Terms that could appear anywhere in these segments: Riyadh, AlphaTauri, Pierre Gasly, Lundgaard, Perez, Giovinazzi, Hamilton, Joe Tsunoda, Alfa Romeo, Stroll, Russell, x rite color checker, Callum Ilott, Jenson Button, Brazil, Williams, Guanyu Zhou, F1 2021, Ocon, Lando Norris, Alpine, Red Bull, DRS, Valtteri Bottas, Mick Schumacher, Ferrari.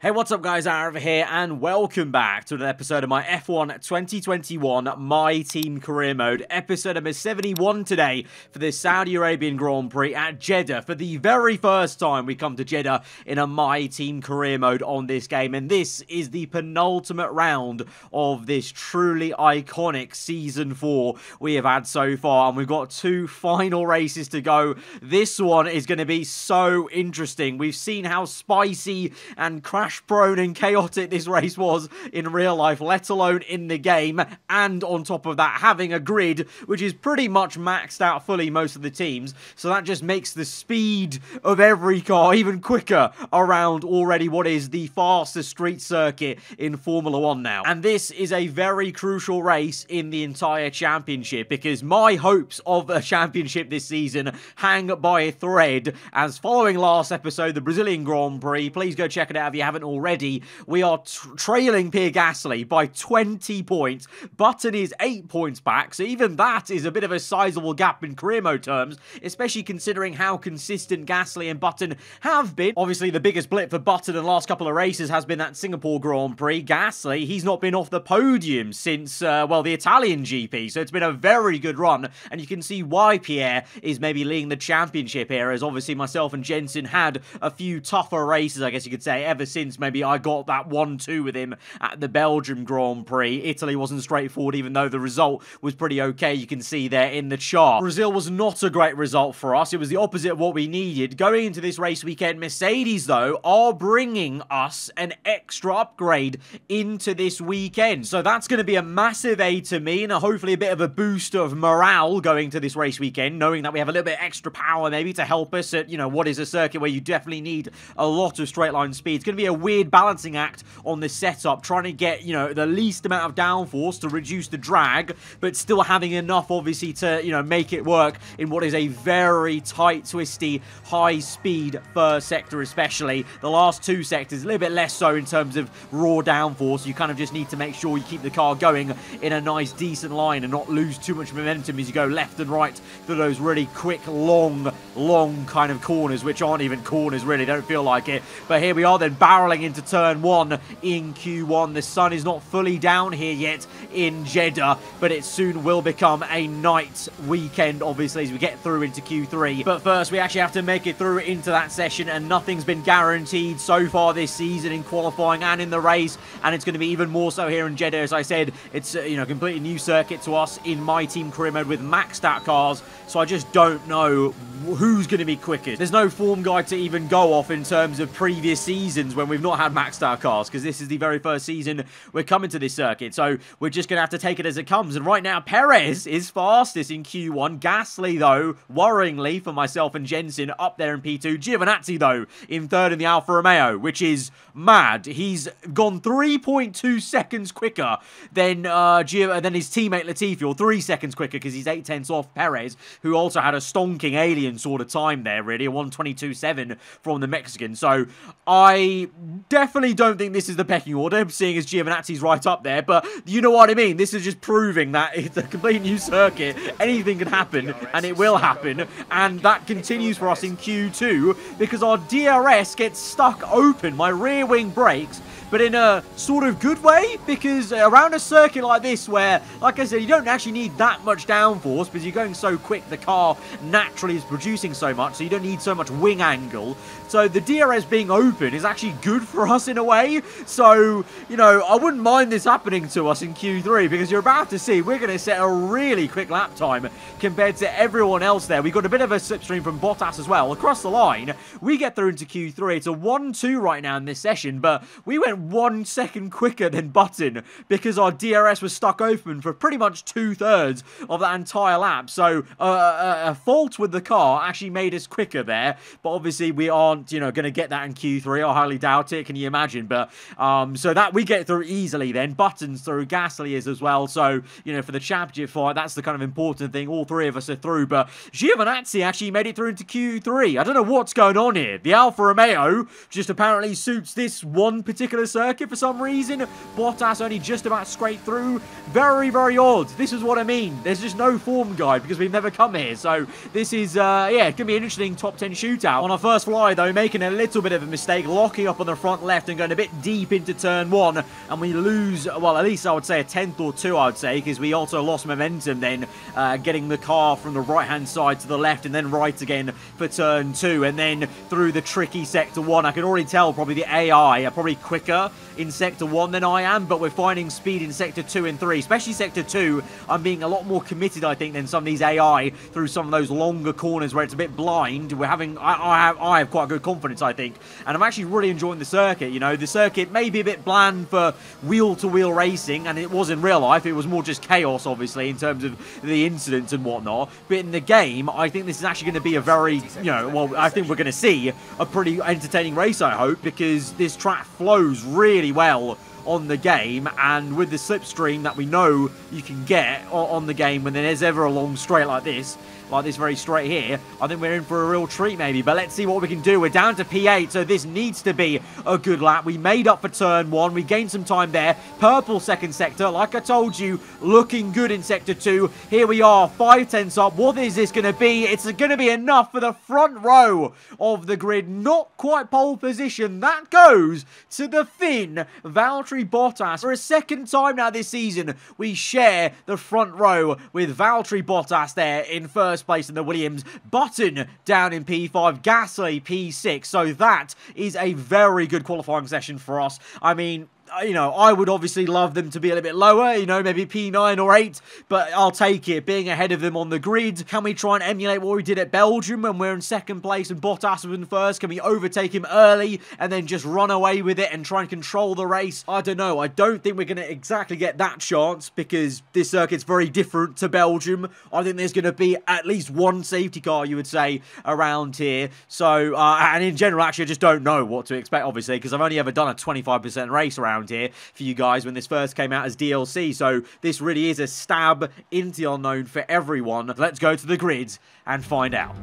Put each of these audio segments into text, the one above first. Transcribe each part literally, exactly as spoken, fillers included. Hey, what's up guys, Aarava here and welcome back to another episode of my F one twenty twenty-one My Team Career Mode, episode number seventy-one today for the Saudi Arabian Grand Prix at Jeddah. For the very first time we come to Jeddah in a My Team Career Mode on this game, and this is the penultimate round of this truly iconic Season four we have had so far, and we've got two final races to go. This one is going to be so interesting. We've seen how spicy and crash prone and chaotic this race was in real life, let alone in the game, and on top of that having a grid which is pretty much maxed out fully, most of the teams, so that just makes the speed of every car even quicker around already what is the fastest street circuit in Formula One now. And this is a very crucial race in the entire championship, because my hopes of a championship this season hang by a thread, as following last episode, the Brazilian Grand Prix, please go check it out if you haven't already, we are tra trailing Pierre Gasly by twenty points. Button is eight points back, so even that is a bit of a sizable gap in career mode terms, especially considering how consistent Gasly and Button have been. Obviously, the biggest blip for Button in the last couple of races has been that Singapore Grand Prix. Gasly, he's not been off the podium since, uh, well, the Italian G P, so it's been a very good run, and you can see why Pierre is maybe leading the championship here, as obviously myself and Jenson had a few tougher races, I guess you could say, ever since Since maybe I got that one two with him at the Belgium Grand Prix. Italy wasn't straightforward, even though the result was pretty okay, you can see there in the chart. Brazil was not a great result for us. It was the opposite of what we needed. Going into this race weekend, Mercedes, though, are bringing us an extra upgrade into this weekend. So that's going to be a massive aid to me, and hopefully a bit of a boost of morale going to this race weekend, knowing that we have a little bit extra power maybe to help us at, you know, what is a circuit where you definitely need a lot of straight line speed. It's going to be a weird balancing act on the setup, trying to get, you know, the least amount of downforce to reduce the drag, but still having enough, obviously, to, you know, make it work in what is a very tight, twisty, high-speed first sector especially. The last two sectors, a little bit less so in terms of raw downforce. You kind of just need to make sure you keep the car going in a nice, decent line and not lose too much momentum as you go left and right through those really quick, long, long kind of corners, which aren't even corners, really. Don't feel like it. But here we are then, barreling into turn one in Q one. The sun is not fully down here yet in Jeddah, but it soon will become a night weekend, obviously, as we get through into Q three. But first, we actually have to make it through into that session, and nothing's been guaranteed so far this season in qualifying and in the race, and it's going to be even more so here in Jeddah. As I said, it's uh, you know, completely new circuit to us in my team career mode with maxed out cars, so I just don't know who's going to be quickest. There's no form guide to even go off in terms of previous seasons when we've not had maxed out cars, because this is the very first season we're coming to this circuit, so we're just going to have to take it as it comes. And right now, Perez is fastest in Q one. Gasly, though, worryingly for myself and Jenson, up there in P two. Giovinazzi, though, in third in the Alfa Romeo, which is mad. He's gone three point two seconds quicker than, uh, Gio than his teammate Latifi, or three seconds quicker, because he's eight tenths off Perez, who also had a stonking alien sort of time there, really, a one twenty-two seven from the Mexican. So I definitely don't think this is the pecking order, seeing as Giovinazzi's right up there, but you know what I mean. This is just proving that it's a complete new circuit, anything can happen, and it will happen, and that continues for us in Q two, because our D R S gets stuck open, my rear wing brakes, but in a sort of good way, because around a circuit like this where, like I said, you don't actually need that much downforce, because you're going so quick, the car naturally is producing so much, so you don't need so much wing angle. So the D R S being open is actually good for us in a way. So, you know, I wouldn't mind this happening to us in Q three, because you're about to see we're going to set a really quick lap time compared to everyone else there. We've got a bit of a slipstream from Bottas as well. Across the line, we get through into Q three. It's a one two right now in this session, but we went one second quicker than Button because our D R S was stuck open for pretty much two-thirds of that entire lap. So uh, a fault with the car actually made us quicker there, but obviously we aren't, you know, going to get that in Q three. I highly doubt it, can you imagine? But um, so that we get through easily then. Button's through, Gasly is as well. So, you know, for the championship fight, that's the kind of important thing. All three of us are through, but Giovinazzi actually made it through into Q three. I don't know what's going on here. The Alfa Romeo just apparently suits this one particular circuit for some reason. Bottas only just about scraped through. Very, very odd. This is what I mean. There's just no form guide because we've never come here. So this is, uh, yeah, it's going to be an interesting top ten shootout. On our first fly, though, making a little bit of a mistake, locking up on the front left and going a bit deep into turn one. And we lose, well, at least I would say a tenth or two, I would say, because we also lost momentum then, uh, getting the car from the right-hand side to the left and then right again for turn two. And then through the tricky sector one, I can already tell probably the A I are probably quicker in sector one than I am, but we're finding speed in sector two and three, especially sector two. I'm being a lot more committed, I think, than some of these A I through some of those longer corners where it's a bit blind. We're having, I, I, have, I have quite good confidence, I think, and I'm actually really enjoying the circuit. You know, the circuit may be a bit bland for wheel-to-wheel racing, and it was in real life. It was more just chaos, obviously, in terms of the incidents and whatnot, but in the game, I think this is actually going to be a very, you know, well, I think we're going to see a pretty entertaining race, I hope, because this track flows really well on the game, and with the slipstream that we know you can get on the game when there's ever a long straight like this, like this very straight here, I think we're in for a real treat maybe, but let's see what we can do. We're down to P eight, so this needs to be a good lap. We made up for turn one, we gained some time there. Purple second sector, like I told you, looking good in sector two. Here we are, five tenths up. What is this going to be? It's going to be enough for the front row of the grid. Not quite pole position. That goes to the Finn, Valtteri Bottas. For a second time now this season, we share the front row with Valtteri Bottas there in first place in the Williams. Button down in P five, Gasly P six. So that is a very good qualifying session for us. I mean, you know, I would obviously love them to be a little bit lower, you know, maybe P nine or eight, but I'll take it, being ahead of them on the grid. Can we try and emulate what we did at Belgium when we're in second place and Bottas was in first? Can we overtake him early and then just run away with it and try and control the race? I don't know. I don't think we're going to exactly get that chance because this circuit's very different to Belgium. I think there's going to be at least one safety car, you would say, around here. So, uh, and in general, actually, I just don't know what to expect, obviously, because I've only ever done a twenty-five percent race around here for you guys when this first came out as D L C, so this really is a stab into the unknown for everyone. Let's go to the grid and find out.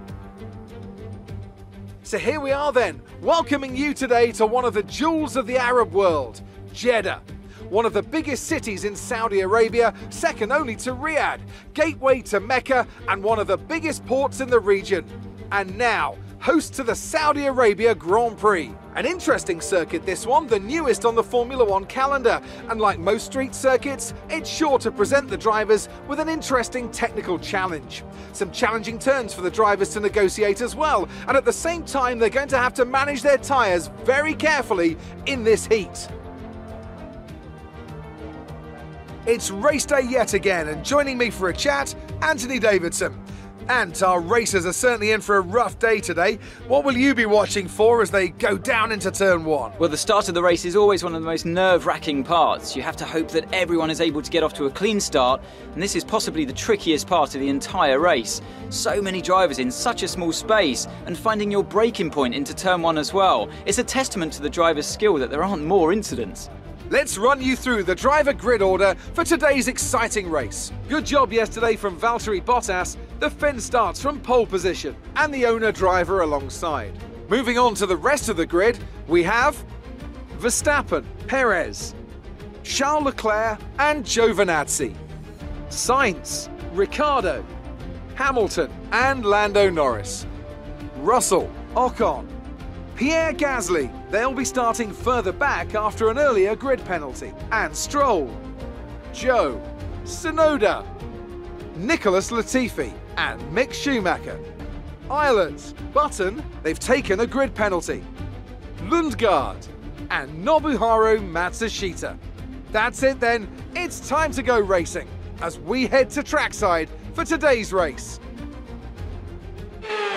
So here we are then, welcoming you today to one of the jewels of the Arab world, Jeddah. One of the biggest cities in Saudi Arabia, second only to Riyadh, gateway to Mecca, and one of the biggest ports in the region. And now, host to the Saudi Arabia Grand Prix. An interesting circuit this one, the newest on the Formula One calendar, and like most street circuits, it's sure to present the drivers with an interesting technical challenge. Some challenging turns for the drivers to negotiate as well, and at the same time they're going to have to manage their tyres very carefully in this heat. It's race day yet again, and joining me for a chat, Anthony Davidson. And our racers are certainly in for a rough day today. What will you be watching for as they go down into turn one? Well, the start of the race is always one of the most nerve-wracking parts. You have to hope that everyone is able to get off to a clean start, and this is possibly the trickiest part of the entire race. So many drivers in such a small space, and finding your braking point into turn one as well. It's a testament to the driver's skill that there aren't more incidents. Let's run you through the driver grid order for today's exciting race. Good job yesterday from Valtteri Bottas. The Finn starts from pole position and the owner driver alongside. Moving on to the rest of the grid, we have Verstappen, Perez, Charles Leclerc and Giovinazzi, Sainz, Ricciardo, Hamilton and Lando Norris, Russell, Ocon, Pierre Gasly, they'll be starting further back after an earlier grid penalty, and Stroll, Joe Tsunoda, Nicholas Latifi and Mick Schumacher. Ireland's Button, they've taken a grid penalty, Lundgaard and Nobuharu Matsushita. That's it then, it's time to go racing as we head to trackside for today's race.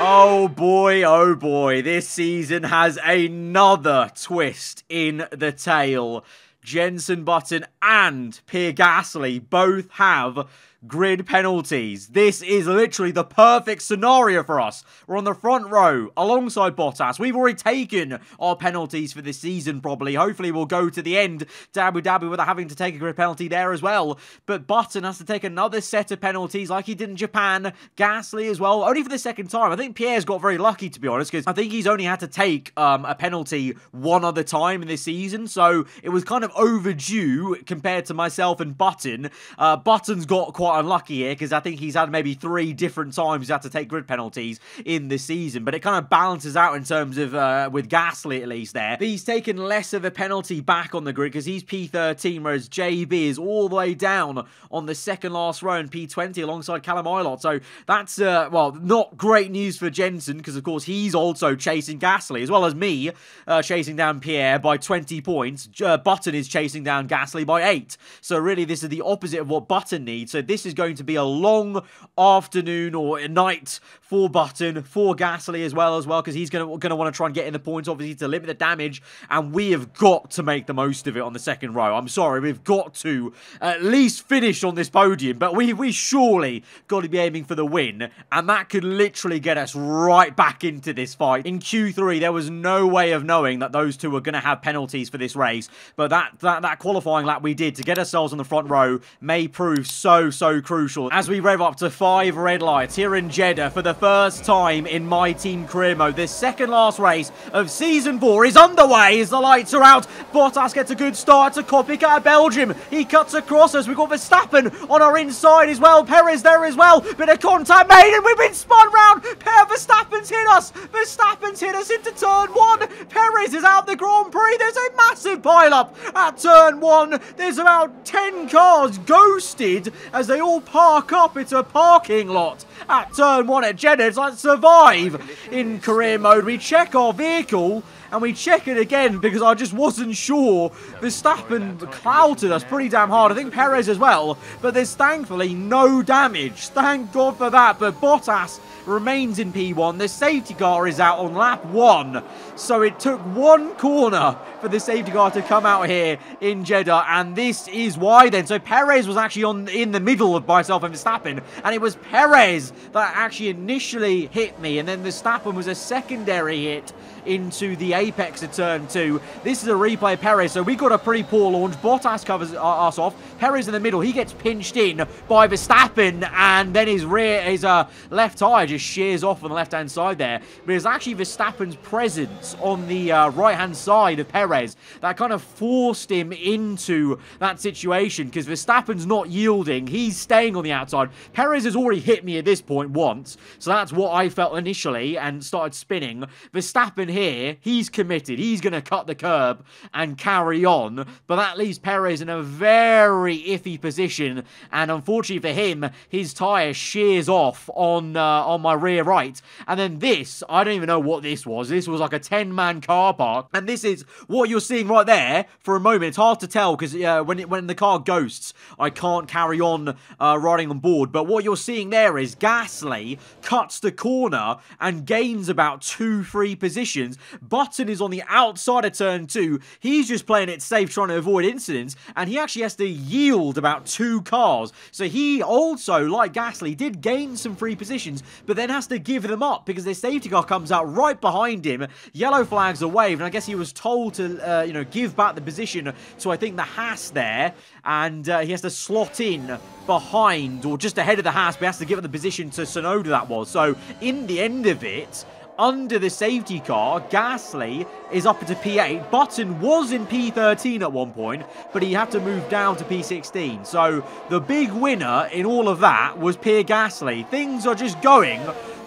Oh boy, oh boy, this season has another twist in the tail. Jenson Button and Pierre Gasly both have grid penalties. This is literally the perfect scenario for us. We're on the front row alongside Bottas. We've already taken our penalties for this season, probably. Hopefully we'll go to the end to Abu Dhabi without having to take a grid penalty there as well. But Button has to take another set of penalties like he did in Japan. Gasly as well, only for the second time. I think Pierre's got very lucky, to be honest, because I think he's only had to take um, a penalty one other time in this season, so it was kind of overdue compared to myself and Button. Uh, Button's got quite unlucky here because I think he's had maybe three different times he's had to take grid penalties in this season, but it kind of balances out in terms of, uh, with Gasly at least there. But he's taken less of a penalty back on the grid because he's P thirteen, whereas J B is all the way down on the second last row in P twenty alongside Callum Ilott. So that's, uh, well, not great news for Jenson because, of course, he's also chasing Gasly as well as me uh, chasing down Pierre by twenty points. Uh, Button is chasing down Gasly by eight. So really, this is the opposite of what Button needs. So this is going to be a long afternoon or night for Button, for Gasly as well as well, because he's going to want to try and get in the points, obviously, to limit the damage. And we have got to make the most of it on the second row. I'm sorry, we've got to at least finish on this podium, but we we surely got to be aiming for the win, and that could literally get us right back into this fight. In Q three, there was no way of knowing that those two were going to have penalties for this race, but that, that, that qualifying lap we did to get ourselves on the front row may prove so, so crucial as we rev up to five red lights here in Jeddah for the first time in my team career mode. This second last race of season four is underway as the lights are out. Bottas gets a good start to copycat Belgium. He cuts across us. We've got Verstappen on our inside as well. Perez there as well. Bit of contact made and we've been spun round. Pierre Verstappen's hit us. Verstappen's hit us into turn one. Perez is out the Grand Prix. There's a massive pile-up at turn one. There's about ten cars ghosted as they all park up into a parking lot at turn one at Jeddah. It's like Survive in career mode. We check our vehicle and we check it again because I just wasn't sure. Verstappen clouted us pretty damn hard. I think Perez as well. But there's thankfully no damage. Thank God for that. But Bottas remains in P one. The safety car is out on lap one. So it took one corner for the safety car to come out here in Jeddah. And this is why then. So Perez was actually on in the middle of myself and Verstappen. And it was Perez that actually initially hit me. And then Verstappen was a secondary hit into the apex of turn two. This is a replay of Perez. So we got a pretty poor launch. Bottas covers us off. Perez in the middle. He gets pinched in by Verstappen. And then his rear, his uh, left tyre just shears off on the left-hand side there. But it's actually Verstappen's presence on the uh, right-hand side of Perez that kind of forced him into that situation because Verstappen's not yielding. He's staying on the outside. Perez has already hit me at this point once. So that's what I felt initially and started spinning. Verstappen here, he's committed. He's going to cut the curb and carry on. But that leaves Perez in a very iffy position. And unfortunately for him, his tyre shears off on, uh, on my rear right. And then this, I don't even know what this was. This was like a ten-man car park. And this is what you're seeing right there for a moment. It's hard to tell because uh, when, it, when the car ghosts, I can't carry on uh, riding on board. But what you're seeing there is Gasly cuts the corner and gains about two, three positions. Button is on the outside of turn two. He's just playing it safe, trying to avoid incidents, and he actually has to yield about two cars. So he also, like Gasly, did gain some free positions, but then has to give them up because their safety car comes out right behind him. Yellow flags are waved, and I guess he was told to, uh, you know, give back the position to, I think, the Haas there, and uh, he has to slot in behind or just ahead of the Haas, but he has to give up the position to Tsunoda, that was. So in the end of it, under the safety car, Gasly is up into P eight. Button was in P thirteen at one point, but he had to move down to P sixteen. So the big winner in all of that was Pierre Gasly. Things are just going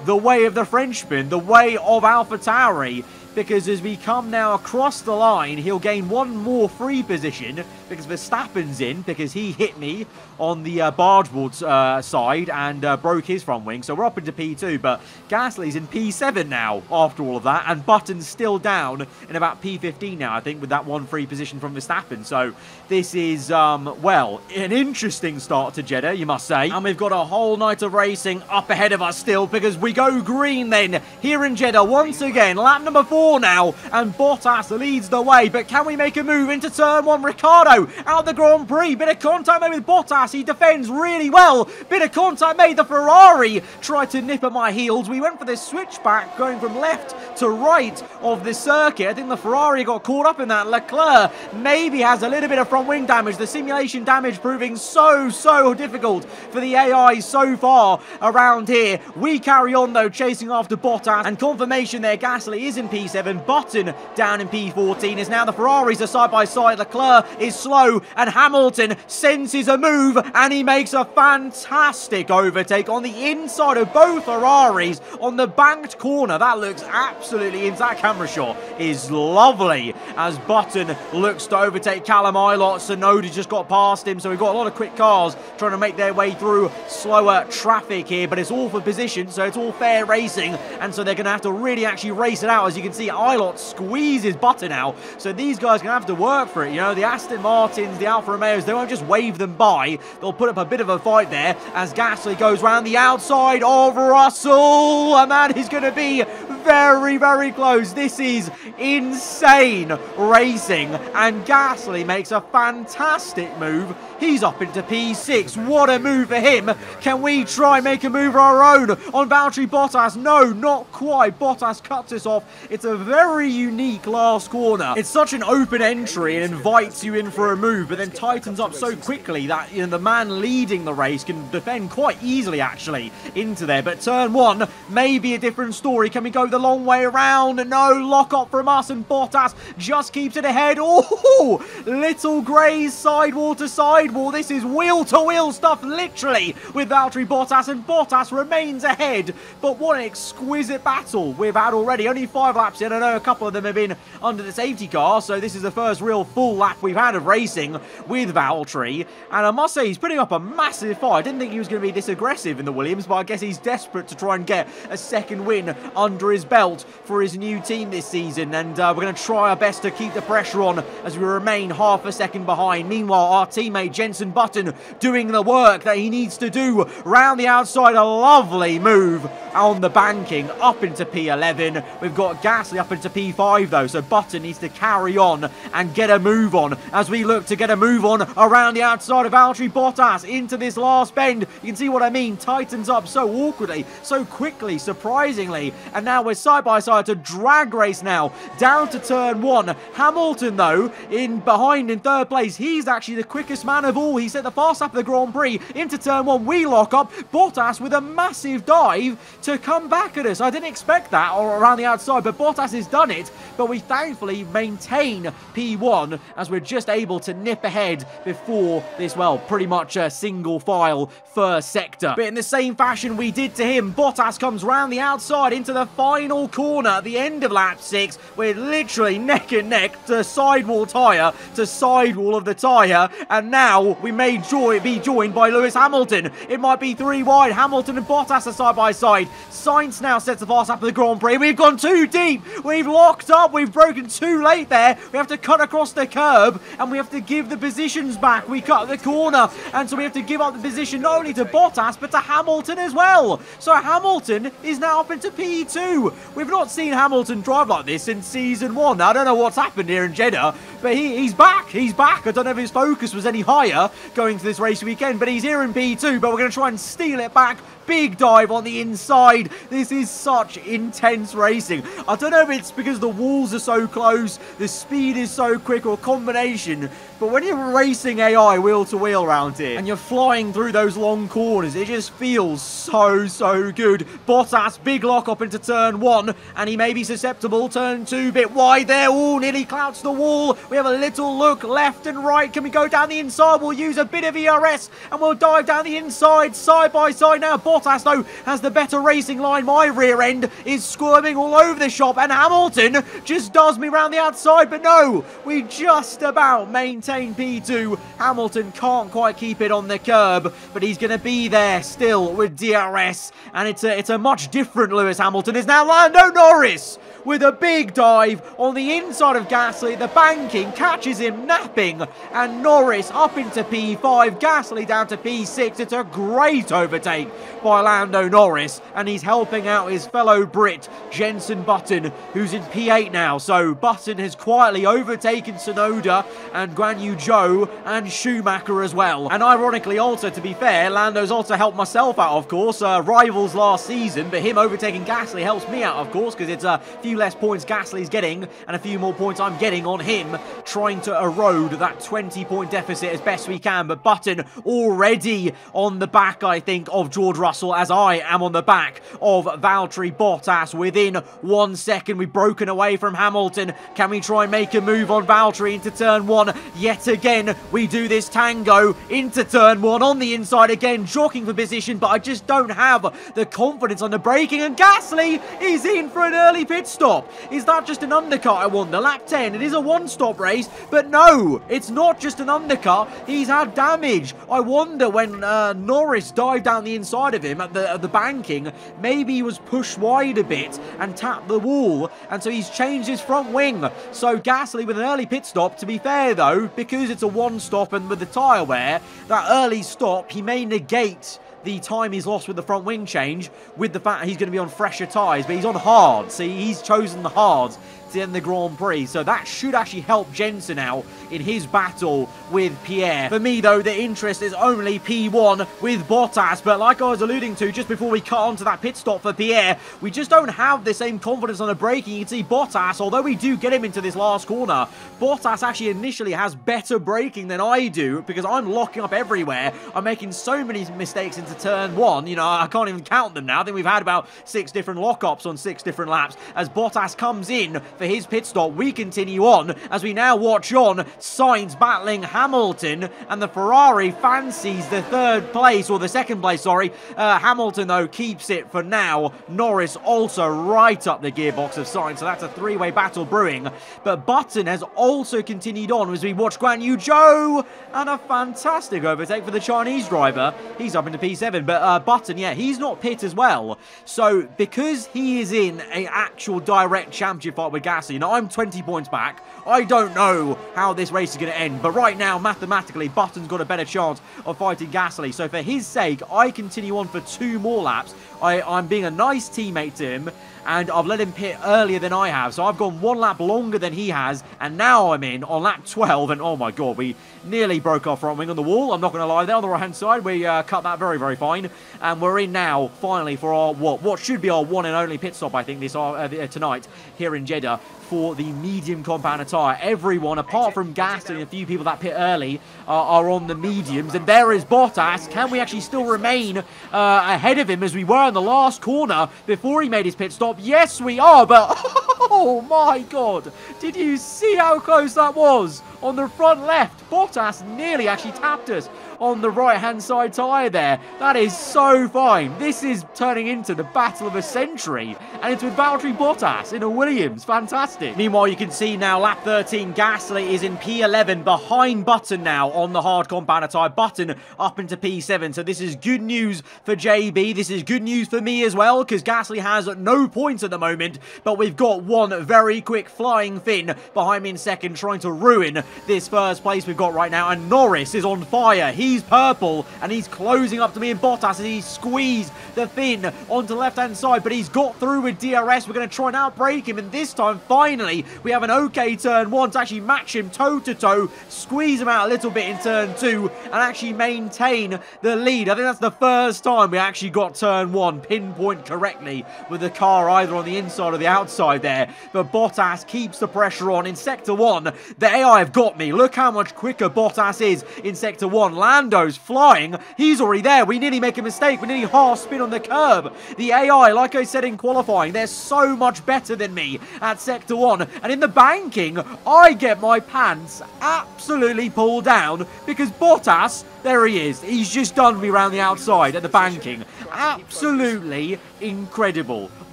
the way of the Frenchman, the way of AlphaTauri, because as we come now across the line, he'll gain one more free position because Verstappen's in, because he hit me on the uh, barge board uh, side and uh, broke his front wing. So we're up into P two, but Gasly's in P seven now after all of that, and Button's still down in about P fifteen now, I think, with that one free position from Verstappen. So this is, um, well, an interesting start to Jeddah, you must say. And we've got a whole night of racing up ahead of us still because we go green then here in Jeddah once again. Lap number four. four now, and Bottas leads the way. But can we make a move into turn one? Ricciardo out of the Grand Prix. Bit of contact made with Bottas. He defends really well. Bit of contact made. The Ferrari tried to nip at my heels. We went for this switchback going from left to right of the circuit. I think the Ferrari got caught up in that. Leclerc maybe has a little bit of front wing damage. The simulation damage proving so, so difficult for the A I so far around here. We carry on though, chasing after Bottas, and confirmation there, Gasly is in P seven, Button down in P fourteen is now. The Ferraris are side by side, Leclerc is slow, and Hamilton senses a move, and he makes a fantastic overtake on the inside of both Ferraris on the banked corner. That looks absolutely insane. That camera shot is lovely as Button looks to overtake Callum Ilott. Tsunoda just got past him, so we've got a lot of quick cars trying to make their way through slower traffic here, but it's all for position, so it's all fair racing, and so they're going to have to really actually race it out. As you can see, Ilott squeezes Button out, so these guys are going to have to work for it. You know, the Aston Martins, the Alfa Romeos, they won't just wave them by. They'll put up a bit of a fight there as Gasly goes round the outside of Russell, and that is going to be very, very close. This is insane racing, and Gasly makes a fantastic move. He's up into P six. What a move for him. Can we try and make a move of our own on Valtteri Bottas? No, not quite. Bottas cuts us off. It's a very unique last corner. It's such an open entry and invites you in for a move, but then tightens up so quickly that, you know, the man leading the race can defend quite easily, actually, into there. But turn one may be a different story. Can we go the long way around? No, lock up from us, and Bottas just keeps it ahead. Oh, little graze sidewall to sidewall. Well, this is wheel-to-wheel stuff, literally, with Valtteri Bottas, and Bottas remains ahead. But what an exquisite battle we've had already. Only five laps in. I know a couple of them have been under the safety car, so this is the first real full lap we've had of racing with Valtteri. And I must say, he's putting up a massive fight. I didn't think he was going to be this aggressive in the Williams, but I guess he's desperate to try and get a second win under his belt for his new team this season. And uh, we're going to try our best to keep the pressure on as we remain half a second behind. Meanwhile, our teammate Jenson Button doing the work that he needs to do round the outside. A lovely move on the banking up into P eleven. We've got Gasly up into P five though, so Button needs to carry on and get a move on as we look to get a move on around the outside of Valtteri Bottas into this last bend. You can see what I mean, tightens up so awkwardly, so quickly, surprisingly, and now we're side by side to drag race now down to turn one. Hamilton though, in behind in third place, he's actually the quickest man of all. He set the fast lap of the Grand Prix into turn one. We lock up Bottas with a massive dive to come back at us. I didn't expect that, or around the outside, but Bottas has done it. But we thankfully maintain P one as we're just able to nip ahead before this, well, pretty much a single file first sector. But in the same fashion we did to him, Bottas comes round the outside into the final corner at the end of lap six. We're literally neck and neck to sidewall tyre to sidewall of the tyre, and now Now we may joy be joined by Lewis Hamilton. It might be three wide. Hamilton and Bottas are side by side. Sainz now sets the fast lap of the Grand Prix. We've gone too deep. We've locked up. We've broken too late there. We have to cut across the curb and we have to give the positions back. We cut the corner, and so we have to give up the position not only to Bottas but to Hamilton as well. So Hamilton is now up into P two. We've not seen Hamilton drive like this since season one. I don't know what's happened here in Jeddah, but he, he's back. He's back. I don't know if his focus was any higher going to this race weekend, but he's here in P two. But we're going to try and steal it back. Big dive on the inside. This is such intense racing. I don't know if it's because the walls are so close, the speed is so quick, or combination, but when you're racing A I wheel to wheel around here and you're flying through those long corners, it just feels so, so good. Bottas, big lock up into turn one, and he may be susceptible. Turn two, bit wide there. Oh, nearly clouts the wall. We have a little look left and right. Can we go down the inside? We'll use a bit of E R S and we'll dive down the inside side by side now. Bottas, though, has the better racing line. My rear end is squirming all over the shop, and Hamilton just does me round the outside. But no, we just about maintain P two. Hamilton can't quite keep it on the curb, but he's going to be there still with D R S. And it's a, it's a much different Lewis Hamilton. It's now Lando Norris with a big dive on the inside of Gasly. The banking catches him napping, and Norris up into P five, Gasly down to P six. It's a great overtake by Lando Norris, and he's helping out his fellow Brit, Jenson Button, who's in P eight now. So Button has quietly overtaken Tsunoda and Guanyu Zhou and Schumacher as well. And ironically also, to be fair, Lando's also helped myself out, of course. Uh, rivals last season, but him overtaking Gasly helps me out, of course, because it's a few less points Gasly's getting and a few more points I'm getting on him, trying to erode that twenty-point deficit as best we can. But Button already on the back, I think, of George Russell, as I am on the back of Valtteri Bottas. Within one second, we've broken away from Hamilton. Can we try and make a move on Valtteri into turn one? Yet again, we do this tango into turn one on the inside again, jockeying for position, but I just don't have the confidence on the braking, and Gasly is in for an early pit stop. Is that just an undercut, I wonder? Lap ten, it is a one-stop race, but no, it's not just an undercut. He's had damage. I wonder when uh, Norris dived down the inside of him at the, at the banking, maybe he was pushed wide a bit and tapped the wall, and so he's changed his front wing. So Gasly with an early pit stop. To be fair though, because it's a one-stop and with the tyre wear, that early stop, he may negate the time he's lost with the front wing change with the fact he's going to be on fresher tyres, but he's on hard. See, he's chosen the hard to end the Grand Prix, so that should actually help Jenson out in his battle with Pierre. For me though, the interest is only P one with Bottas, but like I was alluding to just before we cut onto that pit stop for Pierre, we just don't have the same confidence on the braking. You can see Bottas, although we do get him into this last corner, Bottas actually initially has better braking than I do, because I'm locking up everywhere. I'm making so many mistakes into turn one, you know, I can't even count them now. I think we've had about six different lock-ups on six different laps. As Bottas comes in for his pit stop, we continue on as we now watch on Sainz battling Hamilton, and the Ferrari fancies the third place, or the second place, sorry. Uh, Hamilton though keeps it for now. Norris also right up the gearbox of Sainz, so that's a three-way battle brewing. But Button has also continued on as we watch Guanyu Zhou, and a fantastic overtake for the Chinese driver. He's up into P seven, but uh, Button, yeah, he's not pit as well. So because he is in an actual direct championship fight with Gasly, now I'm twenty points back. I don't know how this race is going to end, but right now, mathematically, Button's got a better chance of fighting Gasly. So for his sake, I continue on for two more laps. I, I'm being a nice teammate to him, and I've let him pit earlier than I have. So I've gone one lap longer than he has, and now I'm in on lap twelve, and oh my god, we nearly broke our front wing on the wall. I'm not going to lie there. On the right-hand side, we uh, cut that very, very fine, and we're in now, finally, for our what what should be our one and only pit stop, I think, this uh, tonight here in Jeddah for the medium compound attire. Everyone, apart from Gasly and a few people that pit early, uh, are on the mediums, and there is Bottas. Can we actually still remain uh, ahead of him as we were in the last corner before he made his pit stop? Yes, we are, but oh my god, did you see how close that was? On the front left, Bottas nearly actually tapped us on the right-hand side tyre there. That is so fine. This is turning into the battle of a century, and it's with Valtteri Bottas in a Williams. Fantastic. Meanwhile, you can see now lap thirteen, Gasly is in P eleven behind Button now on the hard compound tyre. Button up into P seven, so this is good news for J B. This is good news for me as well, because Gasly has no points at the moment, but we've got one very quick flying Finn behind me in second, trying to ruin this first place we've got right now, and Norris is on fire. He He's purple, and he's closing up to me and Bottas as he squeezed the Finn onto the left-hand side, but he's got through with D R S. We're going to try and outbrake him, and this time, finally, we have an okay turn one to actually match him toe-to-toe, squeeze him out a little bit in turn two, and actually maintain the lead. I think that's the first time we actually got turn one pinpoint correctly with the car either on the inside or the outside there, but Bottas keeps the pressure on. In sector one, the A I have got me. Look how much quicker Bottas is in sector one. Land Lando's flying. He's already there. We nearly make a mistake. We nearly half spin on the curb. The A I, like I said in qualifying, they're so much better than me at sector one. And in the banking, I get my pants absolutely pulled down because Bottas, there he is. He's just done me around the outside at the banking. absolutely incredible.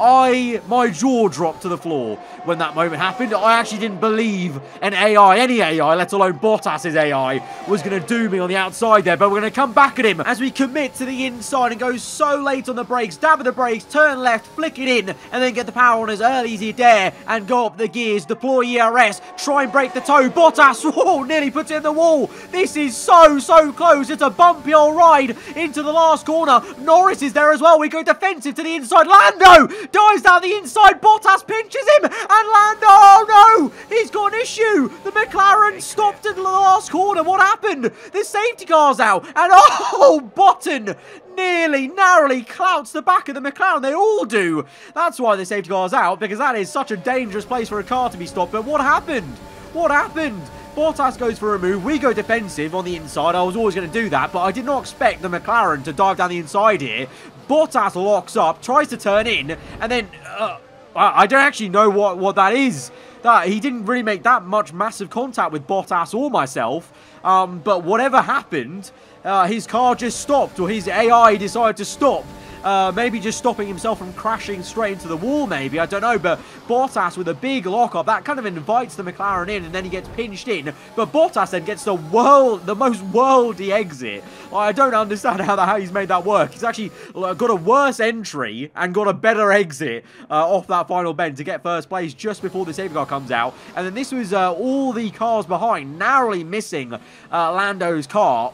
I, my jaw dropped to the floor when that moment happened. I actually didn't believe an A I, any A I, let alone Bottas's A I, was going to do me on the outside there. But we're going to come back at him as we commit to the inside and go so late on the brakes. Dab at the brakes, turn left, flick it in, and then get the power on as early as you dare and go up the gears, deploy E R S, try and break the toe. Bottas, oh, nearly puts it in the wall. This is so, so close. It's a bumpy old ride into the last corner. Norris is there as well. We go defensive to the inside. Lando dives down the inside. Bottas pinches him, and Lando, oh no, he's got an issue. The McLaren stopped at the last corner. What happened? The safety car's out, and oh, Button nearly, narrowly clouts the back of the McLaren. They all do. That's why the safety car's out, because that is such a dangerous place for a car to be stopped. But what happened? What happened? Bottas goes for a move. We go defensive on the inside. I was always going to do that, but I did not expect the McLaren to dive down the inside here. Bottas locks up, tries to turn in, and then uh, I don't actually know what, what that is. That he didn't really make that much massive contact with Bottas or myself, um, but whatever happened, uh, his car just stopped, or his A I decided to stop. Uh, maybe just stopping himself from crashing straight into the wall, maybe. I don't know, but Bottas with a big lock-up. That kind of invites the McLaren in, and then he gets pinched in. But Bottas then gets the world, the most worldy exit. I don't understand how, the, how he's made that work. He's actually got a worse entry and got a better exit uh, off that final bend to get first place just before the safety car comes out. And then this was uh, all the cars behind, narrowly missing uh, Lando's car.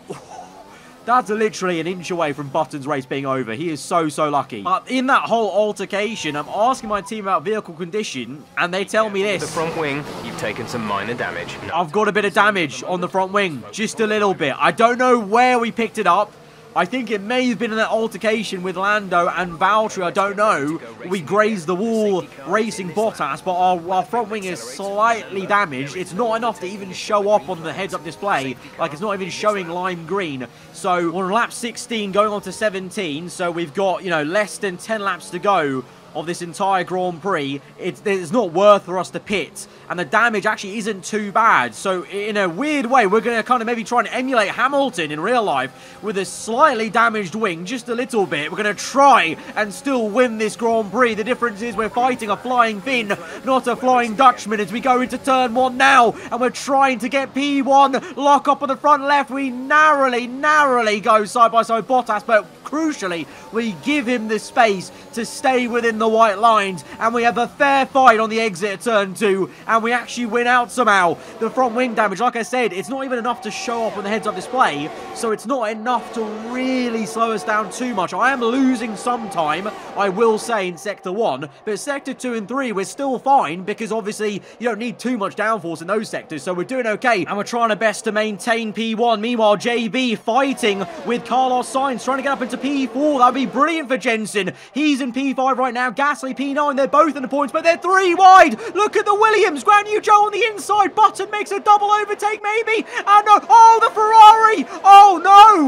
That's literally an inch away from Button's race being over. He is so, so lucky. Uh, in that whole altercation, I'm asking my team about vehicle condition, and they tell me this. The front wing, you've taken some minor damage. I've got a bit of damage on the front wing, just a little bit. I don't know where we picked it up. I think it may have been an altercation with Lando and Valtteri, I don't know. We grazed the wall racing Bottas, but our, our front wing is slightly damaged. It's not enough to even show up on the heads-up display. Like, it's not even showing lime green. So we're on lap sixteen going on to seventeen, so we've got, you know, less than ten laps to go of this entire Grand Prix. It's, it's not worth for us to pit, and the damage actually isn't too bad. So in a weird way, we're going to kind of maybe try and emulate Hamilton in real life with a slightly damaged wing, just a little bit. We're going to try and still win this Grand Prix. The difference is we're fighting a flying Finn, not a flying Dutchman, as we go into turn one now, and we're trying to get P one. Lock up on the front left. We narrowly, narrowly go side by side Bottas, but crucially, we give him the space to stay within the white lines, and we have a fair fight on the exit at turn two, and we actually win out somehow. The front wing damage, like I said, it's not even enough to show up on the heads-up display, so it's not enough to really slow us down too much. I am losing some time, I will say, in sector one, but sector two and three, we're still fine, because obviously you don't need too much downforce in those sectors, so we're doing okay, and we're trying our best to maintain P one. Meanwhile, J B fighting with Carlos Sainz, trying to get up into P four. That would be brilliant for Jenson. He's in P five right now. Gasly P nine. They're both in the points, but they're three wide. Look at the Williams. Guanyu Zhou on the inside. Button makes a double overtake, maybe. And no. Oh, the Ferrari. Oh,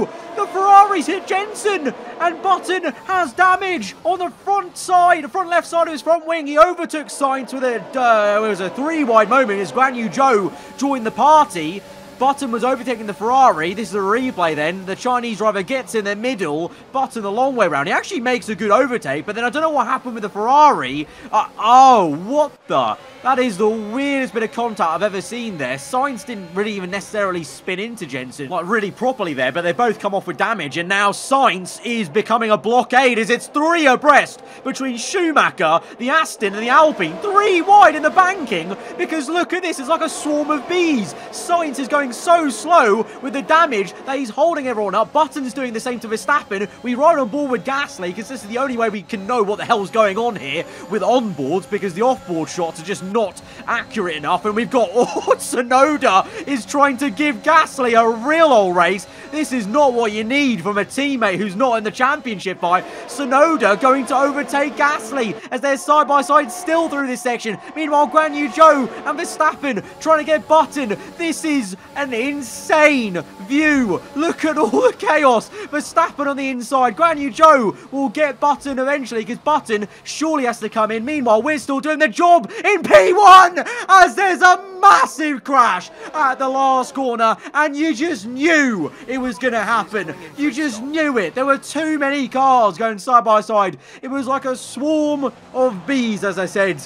no. The Ferrari's hit Jenson. And Button has damage on the front side, the front left side of his front wing. He overtook Sainz with a, uh, it was a three wide moment as Guanyu Zhou joined the party. Button was overtaking the Ferrari. This is a replay then. The Chinese driver gets in the middle. Button the long way round. He actually makes a good overtake, but then I don't know what happened with the Ferrari. Uh, oh, what the? That is the weirdest bit of contact I've ever seen there. Sainz didn't really even necessarily spin into Jenson, like, really properly there, but they both come off with damage, and now Sainz is becoming a blockade as it's three abreast between Schumacher, the Aston, and the Alpine. Three wide in the banking, because look at this. It's like a swarm of bees. Sainz is going so slow with the damage that he's holding everyone up. Button's doing the same to Verstappen. We ride on board with Gasly because this is the only way we can know what the hell's going on here with onboards, because the offboard shots are just not accurate enough. And we've got, oh, Tsunoda is trying to give Gasly a real old race. This is not what you need from a teammate who's not in the championship fight. Tsunoda going to overtake Gasly as they're side by side still through this section. Meanwhile, Guanyu Zhou and Verstappen trying to get Button. This is an insane view. Look at all the chaos. Verstappen on the inside. Guanyu Zhou will get Button eventually because Button surely has to come in. Meanwhile, we're still doing the job in P one. P one as there's a massive crash at the last corner, and you just knew it was going to happen. You just knew it. There were too many cars going side by side. It was like a swarm of bees, as I said.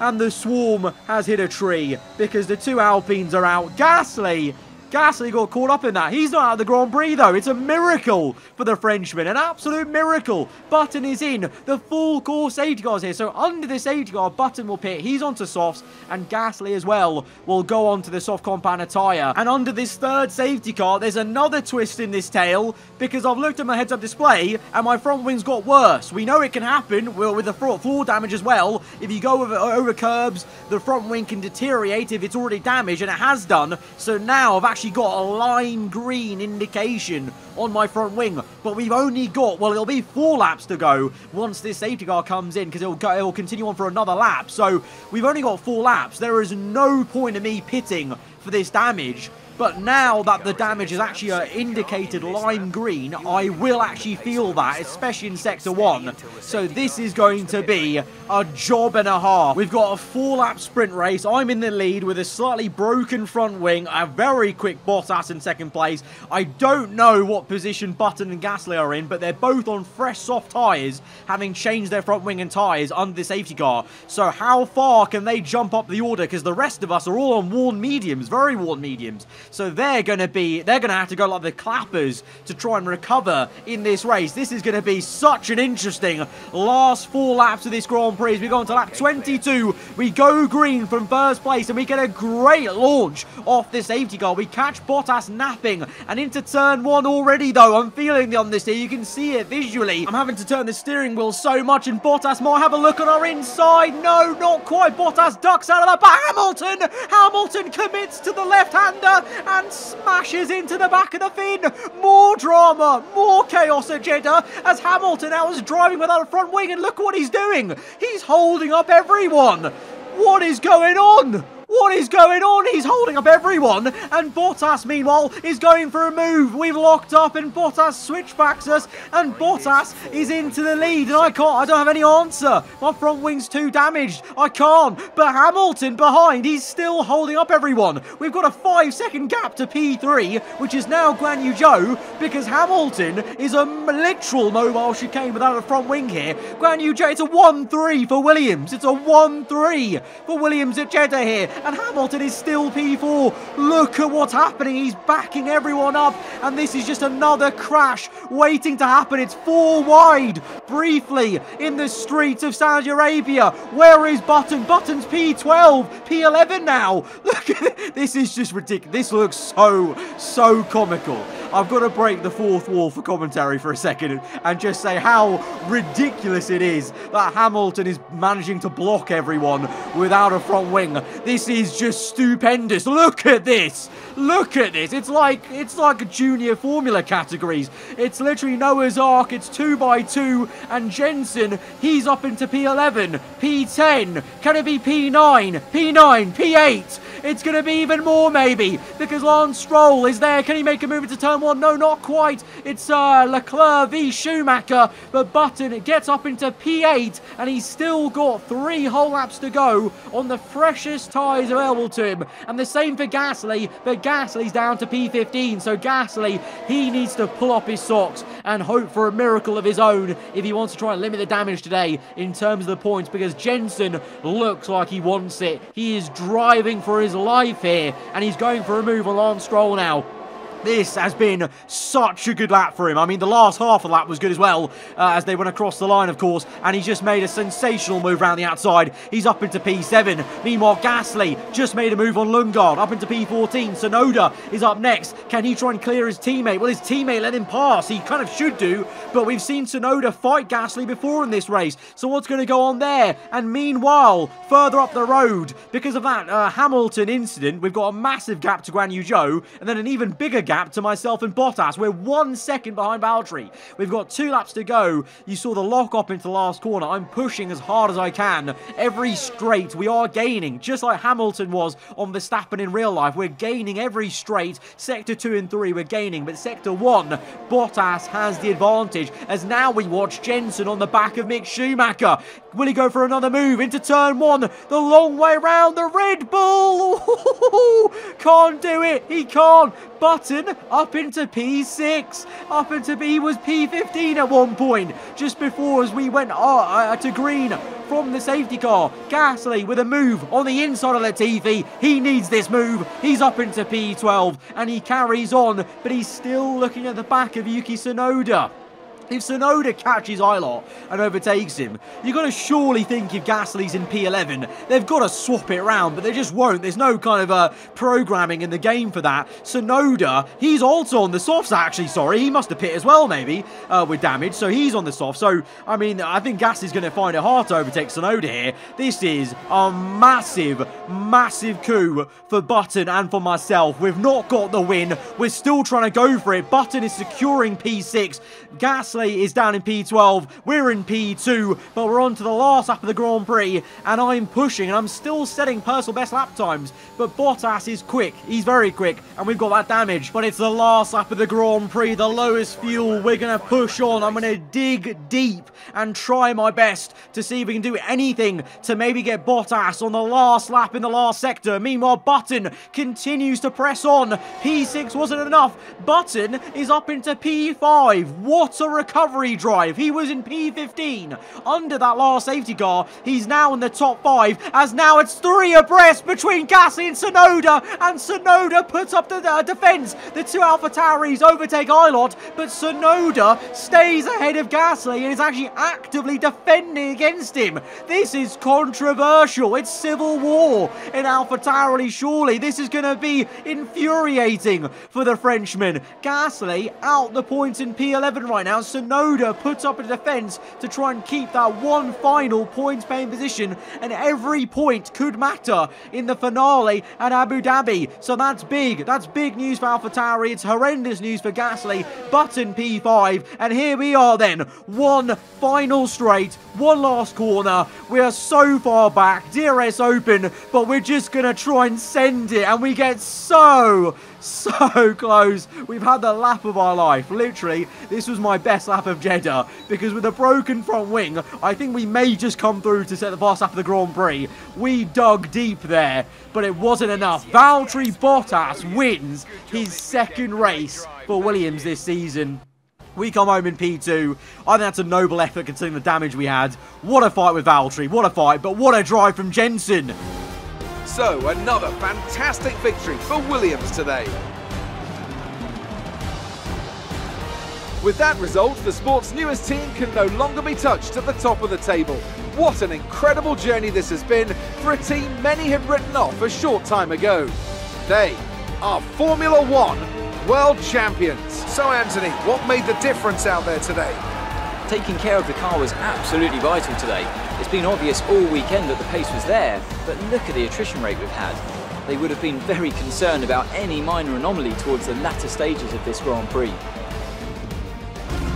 And the swarm has hit a tree because the two Alpines are out. Gasly, Gasly got caught up in that. He's not out of the Grand Prix, though. It's a miracle for the Frenchman, an absolute miracle. Button is in. The full course safety car's here. So under the safety car, Button will pit. He's onto softs, and Gasly as well will go onto the soft compound tyre. And under this third safety car, there's another twist in this tail because I've looked at my heads-up display and my front wings got worse. We know it can happen with the floor damage as well. If you go over, over curbs, the front wing can deteriorate if it's already damaged, and it has done. So now I've actually got a lime green indication on my front wing, but we've only got, well, it'll be four laps to go once this safety car comes in, because it'll go, it'll continue on for another lap. So we've only got four laps. There is no point in me pitting for this damage. But now that the damage is actually uh, indicated lime green, I will actually feel that, especially in Sector one. So this is going to be a job and a half. We've got a four-lap sprint race. I'm in the lead with a slightly broken front wing, a very quick Bottas in second place. I don't know what position Button and Gasly are in, but they're both on fresh soft tyres, having changed their front wing and tyres under the safety car. So how far can they jump up the order? Because the rest of us are all on worn mediums, very worn mediums. So they're going to be, they're going to have to go like the clappers to try and recover in this race. This is going to be such an interesting last four laps of this Grand Prix. We go on to lap twenty-two. We go green from first place, and we get a great launch off the safety car. We catch Bottas napping, and into turn one already, though. I'm feeling on this here. You can see it visually. I'm having to turn the steering wheel so much, and Bottas might have a look on our inside. No, not quite. Bottas ducks out of the back. Hamilton! Hamilton commits to the left-hander and smashes into the back of the fin. More drama, more chaos at Jeddah as Hamilton now is driving without a front wing, and look what he's doing. He's holding up everyone. What is going on? What is going on? He's holding up everyone, and Bottas, meanwhile, is going for a move. We've locked up, and Bottas switchbacks us, and Bottas is into the lead, and I can't, I don't have any answer. My front wing's too damaged. I can't, but Hamilton behind, he's still holding up everyone. We've got a five-second gap to P three, which is now Guanyu Zhou, because Hamilton is a literal mobile chicane without a front wing here. Guanyu Zhou, it's a one three for Williams. It's a one three for Williams at Jeddah here. And Hamilton is still P four. Look at what's happening. He's backing everyone up. And this is just another crash waiting to happen. It's four wide, briefly, in the streets of Saudi Arabia. Where is Button? Button's P twelve, P eleven now. Look at this. This is just ridiculous. This looks so, so comical. I've got to break the fourth wall for commentary for a second and just say how ridiculous it is that Hamilton is managing to block everyone without a front wing. This is just stupendous. Look at this. Look at this. It's like it's like junior formula categories. It's literally Noah's Ark. It's two by two. And Jenson, he's up into P eleven, P ten. Can it be P nine, P nine, P eight? It's going to be even more, maybe, because Lance Stroll is there. Can he make a move into turn one? No, not quite. It's uh, Leclerc v Schumacher, but Button gets up into P eight, and he's still got three whole laps to go on the freshest tyres available to him. And the same for Gasly, but Gasly's down to P fifteen, so Gasly, he needs to pull up his socks and hope for a miracle of his own if he wants to try and limit the damage today in terms of the points, because Jenson looks like he wants it. He is driving for his life here, and he's going for a move on Stroll now. This has been such a good lap for him. I mean, the last half of the lap was good as well, uh, as they went across the line, of course, and he just made a sensational move around the outside. He's up into P seven. Meanwhile, Gasly just made a move on Lundgaard, up into P fourteen. Tsunoda is up next. Can he try and clear his teammate? Well, his teammate let him pass. He kind of should do, but we've seen Tsunoda fight Gasly before in this race, so what's going to go on there? And meanwhile, further up the road, because of that uh, Hamilton incident, we've got a massive gap to Guanyu Zhou, and then an even bigger gap gap to myself and Bottas. We're one second behind Valtteri. We've got two laps to go. You saw the lock-up into the last corner. I'm pushing as hard as I can. Every straight, we are gaining, just like Hamilton was on Verstappen in real life. We're gaining every straight. Sector two and three, we're gaining. But sector one, Bottas has the advantage, as now we watch Jenson on the back of Mick Schumacher. Will he go for another move into turn one? The long way round the Red Bull. Can't do it. He can't. Button up into P six. Up into P, he was P fifteen at one point, just before as we went uh, to green from the safety car. Gasly with a move on the inside of Latifi. He needs this move. He's up into P twelve and he carries on, but he's still looking at the back of Yuki Tsunoda. If Tsunoda catches Ilott and overtakes him, you've got to surely think if Gasly's in P eleven, they've got to swap it around, but they just won't. There's no kind of uh, programming in the game for that. Tsunoda, he's also on the softs, actually, sorry. He must have pit as well, maybe, uh, with damage, so he's on the soft. So, I mean, I think Gasly's going to find it hard to overtake Tsunoda here. This is a massive, massive coup for Button and for myself. We've not got the win. We're still trying to go for it. Button is securing P six. Gasly is down in P twelve, we're in P two, but we're on to the last lap of the Grand Prix, and I'm pushing, and I'm still setting personal best lap times, but Bottas is quick, he's very quick, and we've got that damage, but it's the last lap of the Grand Prix, the lowest fuel, we're going to push on, I'm going to dig deep and try my best to see if we can do anything to maybe get Bottas on the last lap in the last sector. Meanwhile, Button continues to press on. P six wasn't enough, Button is up into P five, what a recovery! Recovery drive. He was in P fifteen under that last safety car. He's now in the top five, as now it's three abreast between Gasly and Tsunoda, and Tsunoda puts up the uh, defense. The two AlphaTauris overtake Ilott, but Tsunoda stays ahead of Gasly and is actually actively defending against him. This is controversial. It's civil war in AlphaTauri, surely. This is going to be infuriating for the Frenchman. Gasly out the points in P eleven right now. Tsunoda puts up a defense to try and keep that one final points-paying position, and every point could matter in the finale at Abu Dhabi. So that's big. That's big news for AlphaTauri. It's horrendous news for Gasly. Button P five, and here we are then. One final straight, one last corner. We are so far back. D R S open, but we're just going to try and send it, and we get so... so close. We've had the lap of our life. Literally, this was my best lap of Jeddah, because with a broken front wing, I think we may just come through to set the fast lap of the Grand Prix. We dug deep there, but it wasn't enough. Valtteri Bottas wins his second race for Williams this season. We come home in P two. I think that's a noble effort considering the damage we had. What a fight with Valtteri. What a fight, but what a drive from Jenson. So, another fantastic victory for Williams today. With that result, the sport's newest team can no longer be touched at the top of the table. What an incredible journey this has been for a team many had written off a short time ago. They are Formula One world champions. So, Anthony, what made the difference out there today? Taking care of the car was absolutely vital today. It's been obvious all weekend that the pace was there, but look at the attrition rate we've had. They would have been very concerned about any minor anomaly towards the latter stages of this Grand Prix.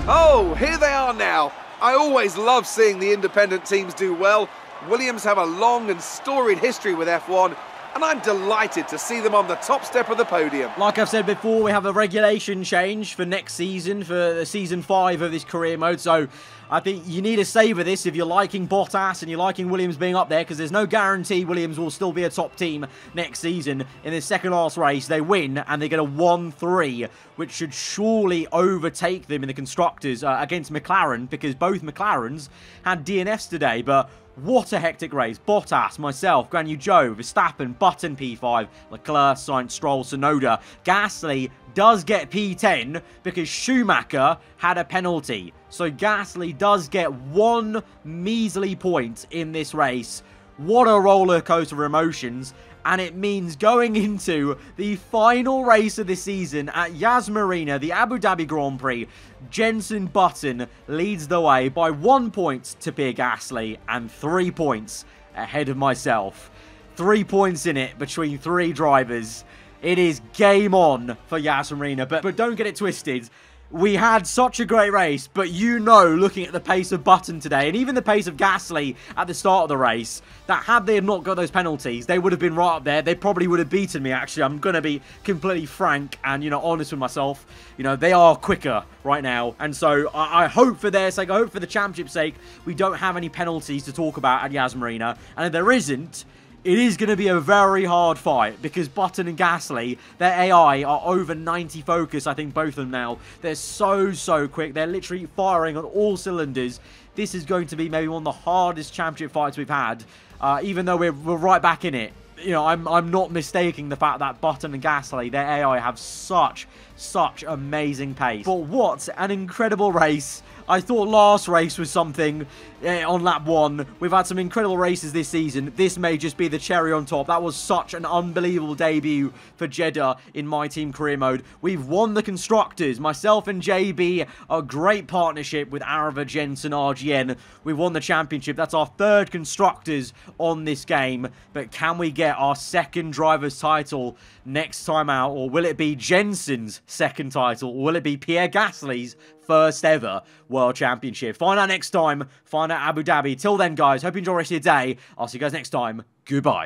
Oh, here they are now. I always love seeing the independent teams do well. Williams have a long and storied history with F one. And I'm delighted to see them on the top step of the podium. Like I've said before, we have a regulation change for next season, for season five of this career mode. So I think you need to savour this if you're liking Bottas and you're liking Williams being up there, because there's no guarantee Williams will still be a top team next season. In this second last race, they win and they get a one three, which should surely overtake them in the Constructors uh, against McLaren, because both McLarens had D N Fs today, but... what a hectic race. Bottas, myself, Guanyu Zhou, Verstappen, Button P five, Leclerc, Sainz, Stroll, Tsunoda. Gasly does get P ten because Schumacher had a penalty. So Gasly does get one measly point in this race. What a roller coaster of emotions. And it means going into the final race of the season at Yas Marina, the Abu Dhabi Grand Prix, Jenson Button leads the way by one point to Pierre Gasly and three points ahead of myself. Three points in it between three drivers. it is game on for Yas Marina. But, but don't get it twisted. We had such a great race, but you know, looking at the pace of Button today, and even the pace of Gasly at the start of the race, that had they not got those penalties, they would have been right up there. They probably would have beaten me, actually. I'm going to be completely frank and, you know, honest with myself. You know, they are quicker right now. And so I, I hope for their sake, I hope for the championship's sake, we don't have any penalties to talk about at Yas Marina. And if there isn't, it is going to be a very hard fight because Button and Gasly, their A I are over ninety focus, I think, both of them now. They're so, so quick. They're literally firing on all cylinders. This is going to be maybe one of the hardest championship fights we've had, uh, even though we're, we're right back in it. You know, I'm, I'm not mistaking the fact that Button and Gasly, their A I, have such, such amazing pace. But what an incredible race. I thought last race was something eh, on lap one. We've had some incredible races this season. This may just be the cherry on top. That was such an unbelievable debut for Jeddah in my team career mode. We've won the constructors. Myself and J B, a great partnership with Aarava, Jenson, R G N. We've won the championship. That's our third constructors on this game. But can we get our second driver's title next time out? Or will it be Jenson's second title? Or will it be Pierre Gasly's first ever World Championship? Find out next time. Find out Abu Dhabi. Till then, guys, hope you enjoy the rest of your day. I'll see you guys next time. Goodbye.